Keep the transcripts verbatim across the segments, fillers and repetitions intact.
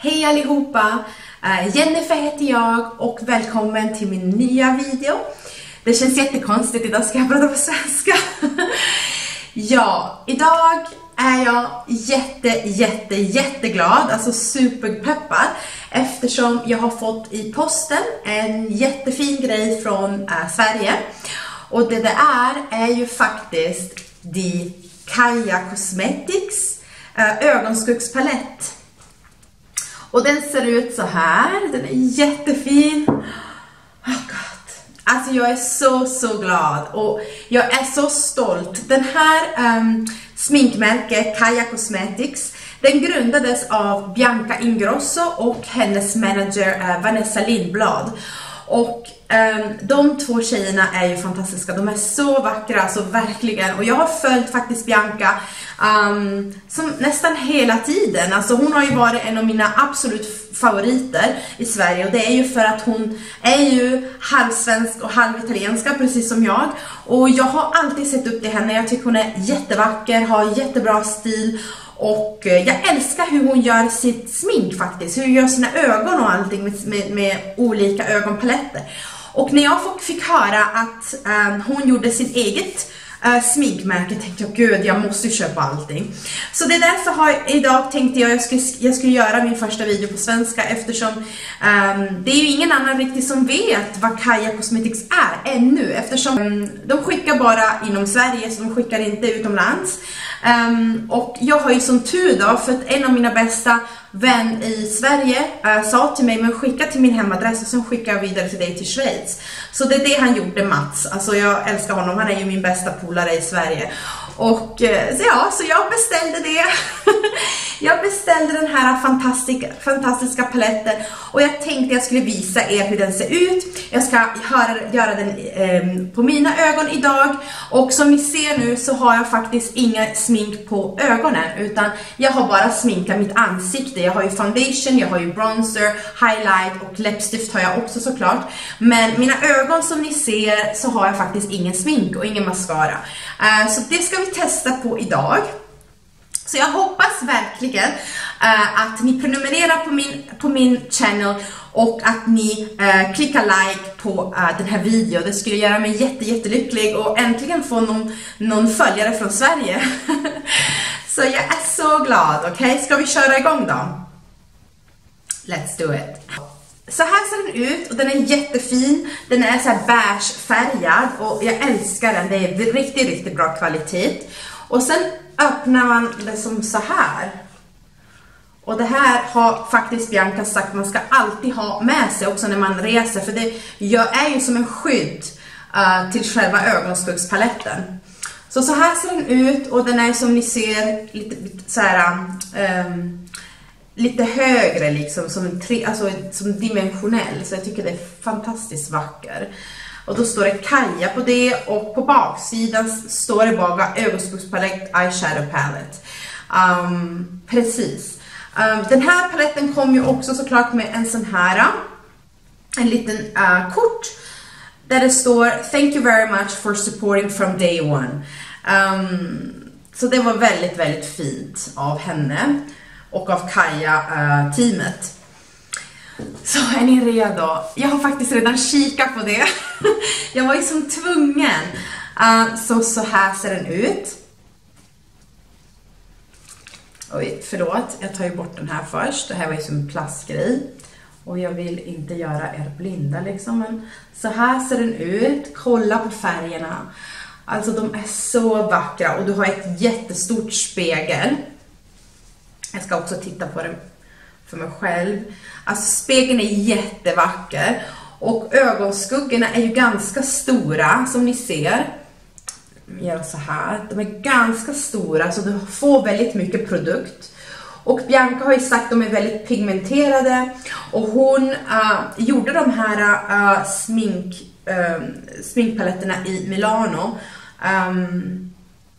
Hej allihopa! Jennifer heter jag och välkommen till min nya video. Det känns jättekonstigt, idag ska jag prata på svenska. Ja, idag är jag jätte, jätte, jätteglad, alltså superpeppad, eftersom jag har fått i posten en jättefin grej från äh, Sverige. Och det det är är ju faktiskt de Caia Cosmetics äh, ögonskuggspalett. Och den ser ut så här, den är jättefin. Oh god. Alltså jag är så, så glad och jag är så stolt. Den här um, sminkmärket Caia Cosmetics, den grundades av Bianca Ingrosso och hennes manager uh, Vanessa Lindblad. Och um, de två tjejerna är ju fantastiska, de är så vackra, alltså verkligen. Och jag har följt faktiskt Bianca um, som nästan hela tiden. Alltså hon har ju varit en av mina absolut favoriter i Sverige. Och det är ju för att hon är ju halvsvensk och halvitalienska, precis som jag. Och jag har alltid sett upp till henne, jag tycker hon är jättevacker, har jättebra stil. Och jag älskar hur hon gör sitt smink faktiskt, hur hon gör sina ögon och allting med, med, med olika ögonpaletter. Och när jag fick höra att um, hon gjorde sin eget uh, sminkmärke tänkte jag, gud jag måste köpa allting. Så det är därför har, idag tänkte jag jag skulle, jag skulle göra min första video på svenska, eftersom um, det är ju ingen annan riktigt som vet vad Caia Cosmetics är ännu. Eftersom um, de skickar bara inom Sverige, så de skickar inte utomlands. Um, och jag har ju som tur då, för att en av mina bästa vän i Sverige uh, sa till mig, men skicka till min hemadress och sen skickar jag vidare till dig till Schweiz. Så det är det han gjorde, Mats. Alltså jag älskar honom, han är ju min bästa polare i Sverige. Och uh, så ja, så jag beställde det. Jag beställde den här fantastiska, fantastiska paletten och jag tänkte jag skulle visa er hur den ser ut. Jag ska höra, göra den um, på mina ögon idag. Och som ni ser nu så har jag faktiskt inga smink på ögonen, utan jag har bara sminkat mitt ansikte. Jag har ju foundation, jag har ju bronzer, highlight och läppstift har jag också såklart. Men mina ögon som ni ser så har jag faktiskt ingen smink och ingen mascara. Uh, så det ska vi testa på idag. Så jag hoppas verkligen uh, att ni prenumererar på min, på min channel och att ni uh, klickar like på uh, den här videon. Det skulle göra mig jätte, jättelycklig och äntligen få någon, någon följare från Sverige. Så jag är så glad, okej? Okay? Ska vi köra igång då? Let's do it! Så här ser den ut och den är jättefin. Den är så här beige färgad och jag älskar den. Det är riktigt, riktigt bra kvalitet. Och sen öppnar man det som så här. Och det här har faktiskt Bianca sagt, man ska alltid ha med sig också när man reser. För det är ju som en skydd uh, till själva ögonskuggspaletten. Så så här ser den ut och den är som ni ser lite så här... Um, lite högre liksom, som, en tre, alltså, som dimensionell. Så jag tycker det är fantastiskt vacker. Och då står det Caia på det och på baksidan står det bara ögonskuggspalett eyeshadow palette. Um, precis. Um, den här paletten kom ju också såklart med en sån här. En liten uh, kort där det står thank you very much for supporting from day one. Um, så det var väldigt, väldigt fint av henne och av Caia-teamet. Så är ni redo? Jag har faktiskt redan kikat på det. Jag var ju som tvungen. Uh, så, så här ser den ut. Oj, förlåt. Jag tar ju bort den här först. Det här var ju som en plastgrej. Och jag vill inte göra er blinda liksom. Men så här ser den ut. Kolla på färgerna. Alltså de är så vackra. Och du har ett jättestort spegel. Jag ska också titta på den för mig själv. Alltså spegeln är jättevacker. Och ögonskuggorna är ju ganska stora som ni ser. Jag gör så här. De är ganska stora så du får väldigt mycket produkt. Och Bianca har ju sagt att de är väldigt pigmenterade. Och hon uh, gjorde de här uh, smink, uh, sminkpaletterna i Milano. Um,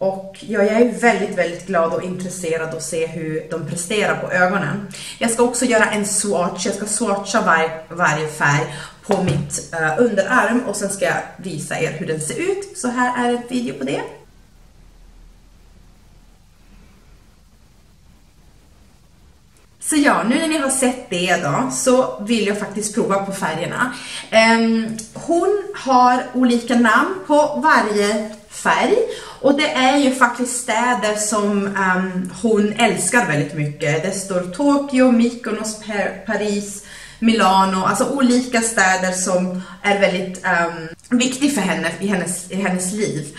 Och jag är väldigt, väldigt glad och intresserad att se hur de presterar på ögonen. Jag ska också göra en swatch. Jag ska swatcha var, varje färg på mitt uh, underarm. Och sen ska jag visa er hur den ser ut. Så här är ett video på det. Så ja, nu när ni har sett det då, så vill jag faktiskt prova på färgerna. Um, hon har olika namn på varje färg. Och det är ju faktiskt städer som um, hon älskar väldigt mycket. Det står Tokyo, Mykonos, per- Paris, Milano. Alltså olika städer som är väldigt um, viktiga för henne i hennes, i hennes liv.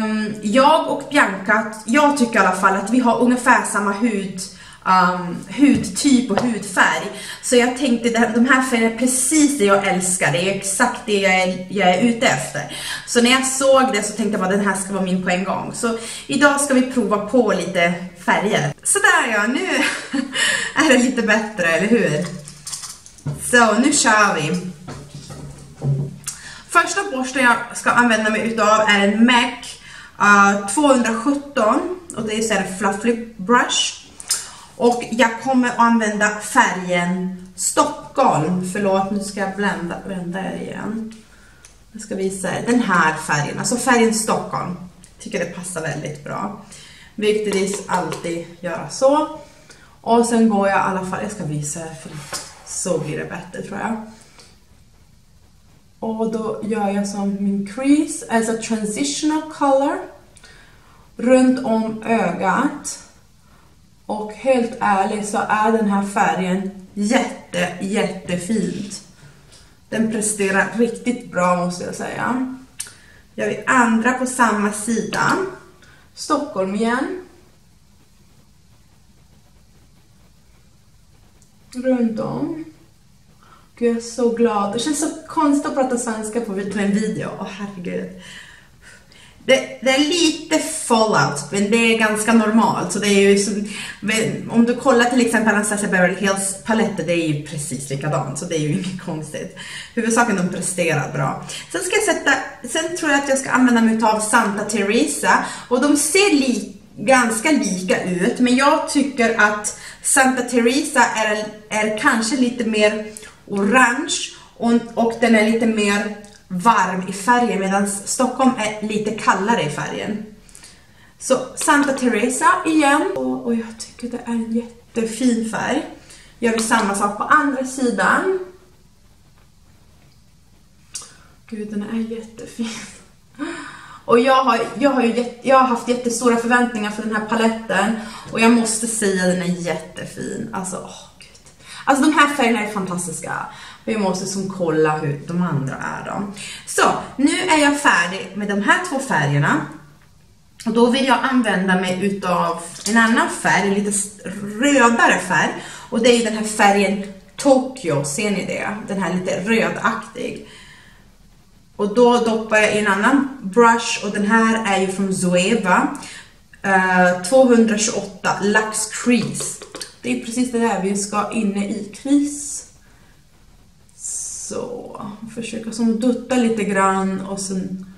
Um, jag och Bianca, jag tycker i alla fall att vi har ungefär samma hud... Um, hudtyp och hudfärg. Så jag tänkte att de här färgerna är precis det jag älskar. Det är exakt det jag är, jag är ute efter. Så när jag såg det så tänkte jag att den här ska vara min på en gång. Så idag ska vi prova på lite färger. Sådär ja, nu är det lite bättre, eller hur? Så nu kör vi. Första borsten jag ska använda mig utav är en Mac uh, tvåhundrasjutton. Och det är så här fluffy brush. Och jag kommer att använda färgen Stockholm. Förlåt, nu ska jag blända, blända igen. Jag ska visa er den här färgen. Alltså färgen Stockholm. Jag tycker det passar väldigt bra. Viktigtvis alltid göra så. Och sen går jag i alla fall. Jag ska visa er för så blir det bättre tror jag. Och då gör jag som min crease. Alltså transitional color. Runt om ögat. Och helt ärligt så är den här färgen jätte, jättefint. Den presterar riktigt bra måste jag säga. Jag vill andra på samma sida. Stockholm igen. Runt om. Gud, jag är så glad. Det känns så konstigt att prata svenska på en video. Åh, herregud. Det, det är lite fallout, men det är ganska normalt. Så det är ju som, om du kollar till exempel Anastasia Beverly Hills paletter, det är ju precis likadant. Så det är ju inget konstigt. Huvudsaken de presterar bra. Sen ska jag sätta, sen tror jag att jag ska använda mig av Santa Teresa. Och de ser li, ganska lika ut, men jag tycker att Santa Teresa är, är kanske lite mer orange. Och, och den är lite mer varm i färgen, medan Stockholm är lite kallare i färgen. Så Santa Teresa igen. Och, och jag tycker det är en jättefin färg. Gör vi samma sak på andra sidan. Gud, den är jättefin. Och jag har, jag har, ju, jag har haft jättestora förväntningar för den här paletten. Och jag måste säga den är jättefin. Alltså, åh gud. Alltså de här färgerna är fantastiska. Vi måste som kolla hur de andra är då. Så, nu är jag färdig med de här två färgerna. Och då vill jag använda mig utav en annan färg, en lite rödare färg. Och det är ju den här färgen Tokyo, ser ni det? Den här lite rödaktig. Och då doppar jag i en annan brush, och den här är ju från Zoeva eh, tvåhundratjugoåtta Lux Crease. Det är precis det där vi ska inne i kris. Så, försöka som dutta lite grann och sen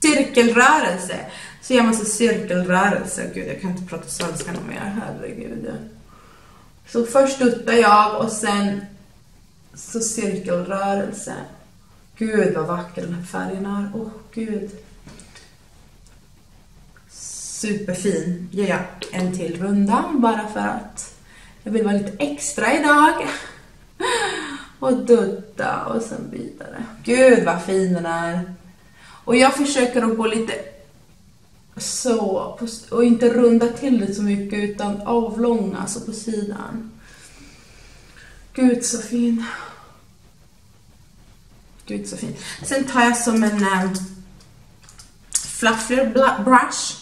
cirkelrörelse. Så gör man så cirkelrörelse. Gud, jag kan inte prata svenska någon mer, herregud. Så först duttar jag och sen så cirkelrörelse. Gud, vad vacker den här färgen är. Åh, oh, gud. Superfin. Gör jag en till runda bara för att jag vill vara lite extra idag. Och dutta och sen vidare. Gud vad fin den är. Och jag försöker att gå lite så. Och inte runda till det så mycket utan avlånga så på sidan. Gud så fin. Gud så fin. Sen tar jag som en äh, fluffy brush.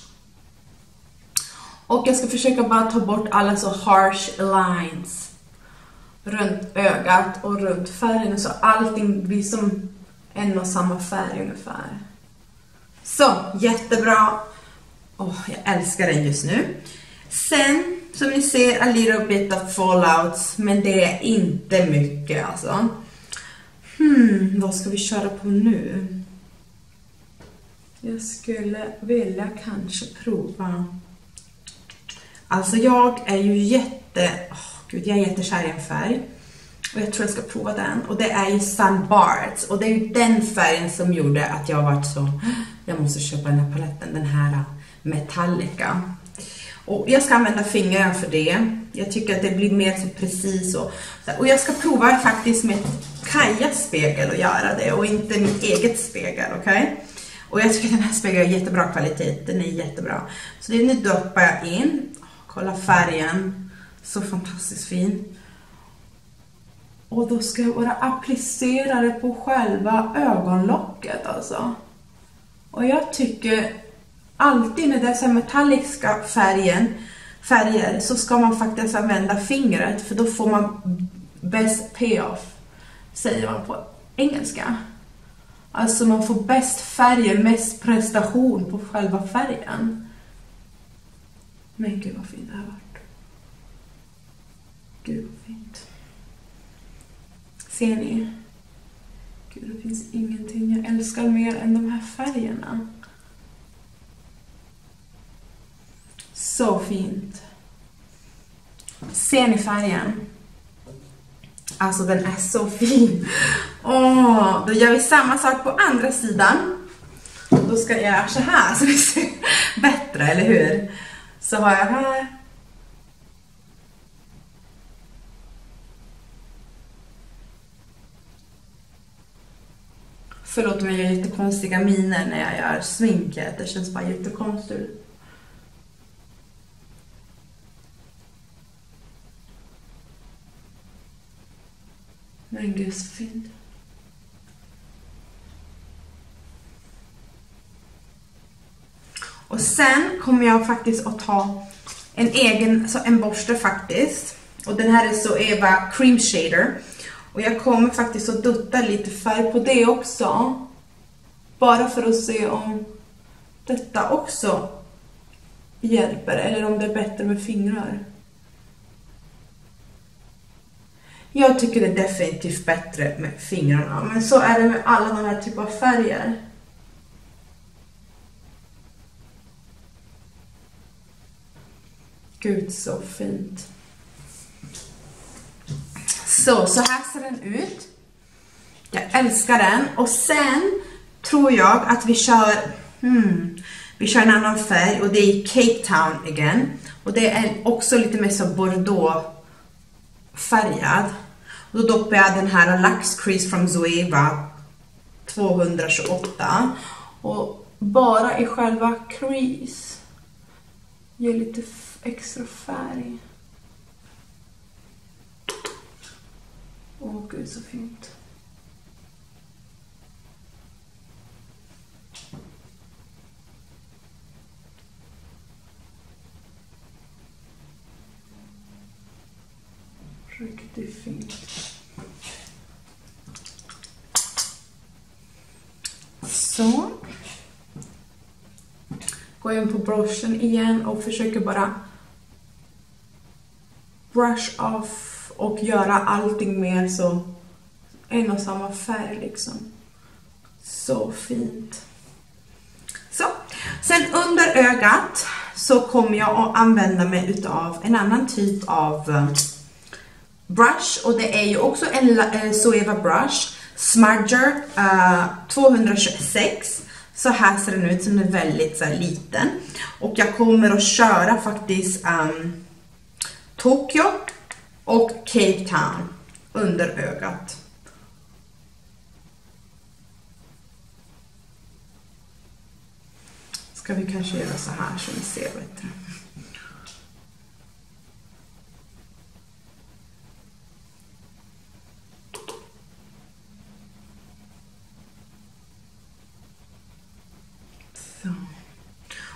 Och jag ska försöka bara ta bort alla så harsh lines. Runt ögat och runt färgen, så allting blir som en och samma färg ungefär. Så, jättebra. Åh, oh, jag älskar den just nu. Sen, som ni ser, a little bit of fallouts, men det är inte mycket alltså. Hmm, vad ska vi köra på nu? Jag skulle vilja kanske prova. Alltså jag är ju jätte... Gud, jag är jättekär i en färg. Och jag tror jag ska prova den. Och det är ju Sun Bards. Och det är ju den färgen som gjorde att jag varit så... Jag måste köpa den här paletten. Den här Metallica. Och jag ska använda fingrarna för det. Jag tycker att det blir mer så precis. Och, och jag ska prova faktiskt med Caias spegel och göra det. Och inte mitt eget spegel, okej? Okay? Och jag tycker att den här spegeln är jättebra kvalitet. Den är jättebra. Så det nu doppar jag in. Kolla färgen. Så fantastiskt fin. Och då ska jag bara applicera det på själva ögonlocket alltså. Och jag tycker alltid med dessa metalliska färgen, färger så ska man faktiskt använda fingret. För då får man bäst payoff, säger man på engelska. Alltså man får bäst färger, mest prestation på själva färgen. Men gud vad fint det här varit. Gud vad fint. Ser ni? Gud, det finns ingenting jag älskar mer än de här färgerna. Så fint. Ser ni färgen? Alltså den är så fin. Åh, då gör vi samma sak på andra sidan. Då ska jag göra så här så det ser bättre, eller hur? Så har jag här. Förlåt om jag gör jättekonstiga miner när jag gör sminket. Det känns bara jättekonstigt. Men gud, så fint. Och sen kommer jag faktiskt att ta en egen, så en borste faktiskt. Och den här är Zoeva Cream Shader. Och jag kommer faktiskt att dutta lite färg på det också. Bara för att se om detta också hjälper. Eller om det är bättre med fingrar. Jag tycker det är definitivt bättre med fingrarna. Men så är det med alla de här typer av färger. Gud, så fint. Så, så här ser den ut. Jag älskar den. Och sen tror jag att vi kör hmm, vi kör en annan färg. Och det är Cape Town igen. Och det är också lite mer så bordeaux färgad. Och då doppar jag den här Lux Crease från Zoeva tvåhundratjugoåtta. Och bara i själva crease ger lite extra färg. Åh oh, gud, så fint. Riktigt fint. Så. Går in på brushen igen och försöker bara brush off. Och göra allting mer så en och samma färg liksom. Så fint. Så. Sen under ögat så kommer jag att använda mig utav en annan typ av brush. Och det är ju också en Zoeva brush. Smudger uh, tvåhundratjugosex. Så här ser den ut, som är väldigt så här liten. Och jag kommer att köra faktiskt um, Tokyo. Och Cape Town under ögat. Ska vi kanske göra så här så vi ser bättre. Så.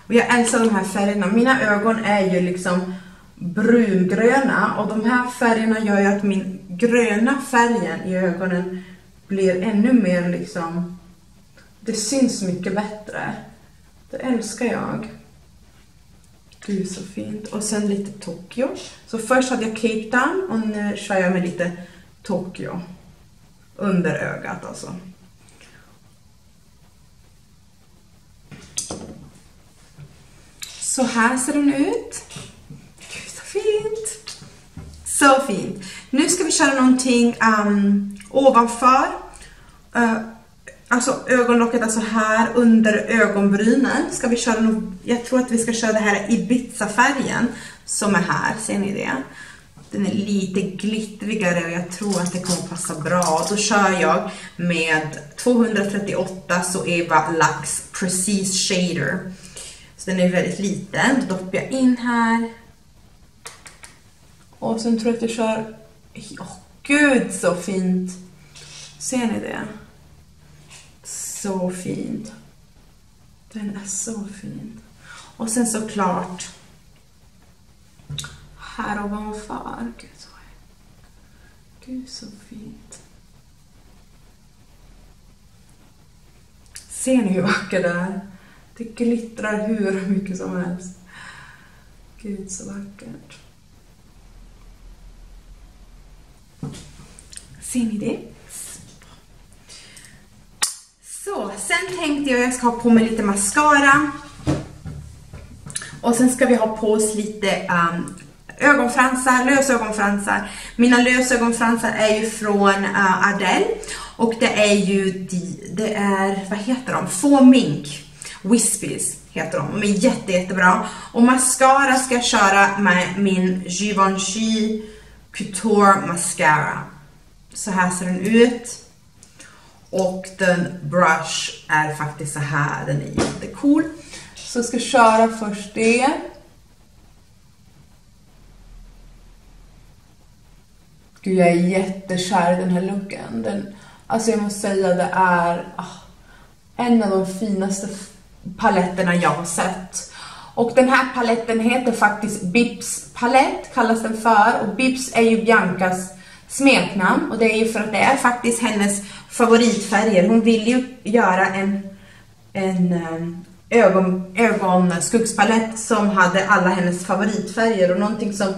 Och jag älskar de här färgerna. Mina ögon är ju liksom brungröna, och de här färgerna gör ju att min gröna färgen i ögonen blir ännu mer liksom, det syns mycket bättre. Det älskar jag. Gud, så fint. Och sen lite Tokyo. Så först hade jag Cape Town och nu kör jag med lite Tokyo under ögat alltså. Så här ser den ut. Fint. Så fint. Nu ska vi köra någonting um, ovanför. Uh, alltså ögonlocket, alltså här under ögonbrynen. Ska vi köra någon, jag tror att vi ska köra det här Ibiza-färgen som är här. Ser ni det? Den är lite glittrigare och jag tror att det kommer passa bra. Då kör jag med tvåhundratrettioåtta så Eva Luxe Precise Shader. Så den är väldigt liten. Då doppar jag in här. Och sen tror jag att jag kör... Åh gud så fint! Ser ni det? Så fint. Den är så fin. Och sen såklart... Här ovanför. Gud så, Gud, så fint. Ser ni hur vacker det är? Det glittrar hur mycket som helst. Gud så vackert. Ser ni det? Så, sen tänkte jag att jag ska ha på mig lite mascara. Och sen ska vi ha på oss lite... Um, ögonfransar, lösögonfransar. Mina lösögonfransar är ju från uh, Ardell. Och det är ju, de, det är, vad heter de? Faux mink wispies heter de. De är jätte, jättebra. Och mascara ska jag köra med min Givenchy Couture Mascara. Så här ser den ut. Och den brush är faktiskt så här. Den är jättecool. Så jag ska köra först det. Gud, jag är jättekär i den här looken. Den, alltså jag måste säga, det är ah, en av de finaste paletterna jag har sett. Och den här paletten heter faktiskt Bips palett, kallas den för. Och Bips är ju Biancas smeknamn. Och det är ju för att det är faktiskt hennes favoritfärger. Hon vill ju göra en, en um, ögon, ögonskuggspalett som hade alla hennes favoritfärger. Och någonting som...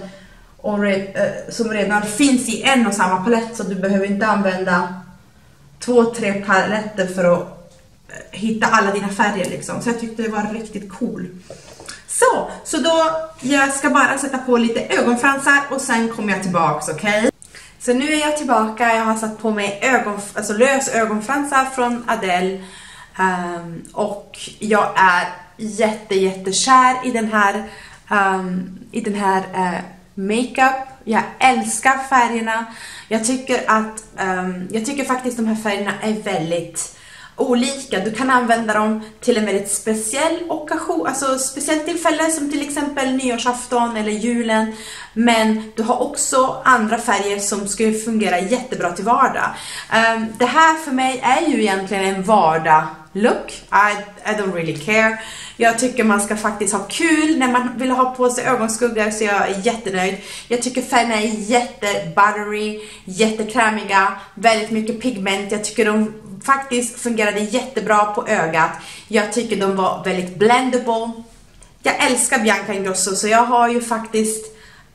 Och red, eh, som redan finns i en och samma palett, så du behöver inte använda två, tre paletter för att eh, hitta alla dina färger liksom. Så jag tyckte det var riktigt cool. Så, så då jag ska bara sätta på lite ögonfransar och sen kommer jag tillbaks, okej? Okay? Så nu är jag tillbaka, jag har satt på mig ögon, alltså lös ögonfransar från Adele. Um, och jag är jätte, jättekär i den här, um, i den här... Uh, makeup. Jag älskar färgerna. Jag tycker att um, jag tycker faktiskt de här färgerna är väldigt olika. Du kan använda dem till en väldigt speciell occasion, alltså speciellt tillfälle som till exempel nyårsafton eller julen, men du har också andra färger som skulle fungera jättebra till vardag. Um, det här för mig är ju egentligen en vardag look. I, I don't really care. Jag tycker man ska faktiskt ha kul när man vill ha på sig ögonskuggar, så jag är jättenöjd. Jag tycker färgerna är jättebuttery, jättekrämiga, väldigt mycket pigment. Jag tycker de faktiskt fungerade jättebra på ögat. Jag tycker de var väldigt blendable. Jag älskar Bianca Ingrosso, så jag har ju faktiskt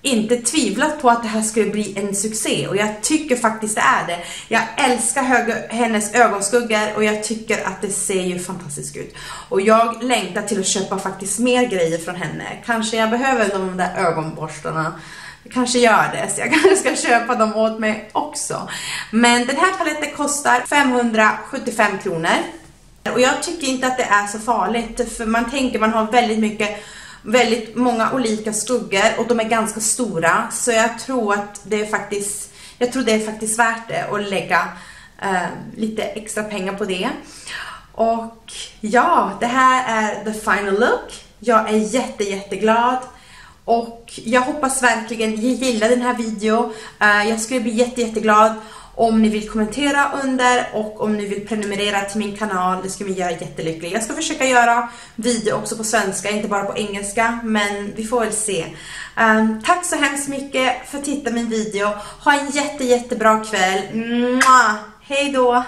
inte tvivlat på att det här skulle bli en succé, och jag tycker faktiskt det är det. Jag älskar hög- hennes ögonskuggor och jag tycker att det ser ju fantastiskt ut. Och jag längtar till att köpa faktiskt mer grejer från henne. Kanske jag behöver de där ögonborstarna. Jag kanske gör det, så jag kanske ska köpa dem åt mig också. Men den här paletten kostar femhundrasjuttiofem kronor. Och jag tycker inte att det är så farligt, för man tänker man har väldigt mycket... Väldigt många olika skuggor och de är ganska stora, så jag tror att det är faktiskt, jag tror det är faktiskt värt det att lägga eh, lite extra pengar på det. Och ja, det här är the final look. Jag är jätte jätteglad och jag hoppas verkligen ni gillar den här videon. Eh, jag skulle bli jätte jätteglad om ni vill kommentera under och om ni vill prenumerera till min kanal. Det skulle mig göra jättelycklig. Jag ska försöka göra video också på svenska, inte bara på engelska, men vi får väl se. Um, tack så hemskt mycket för att titta min video. Ha en jätte jättebra kväll. Mua! Hej då!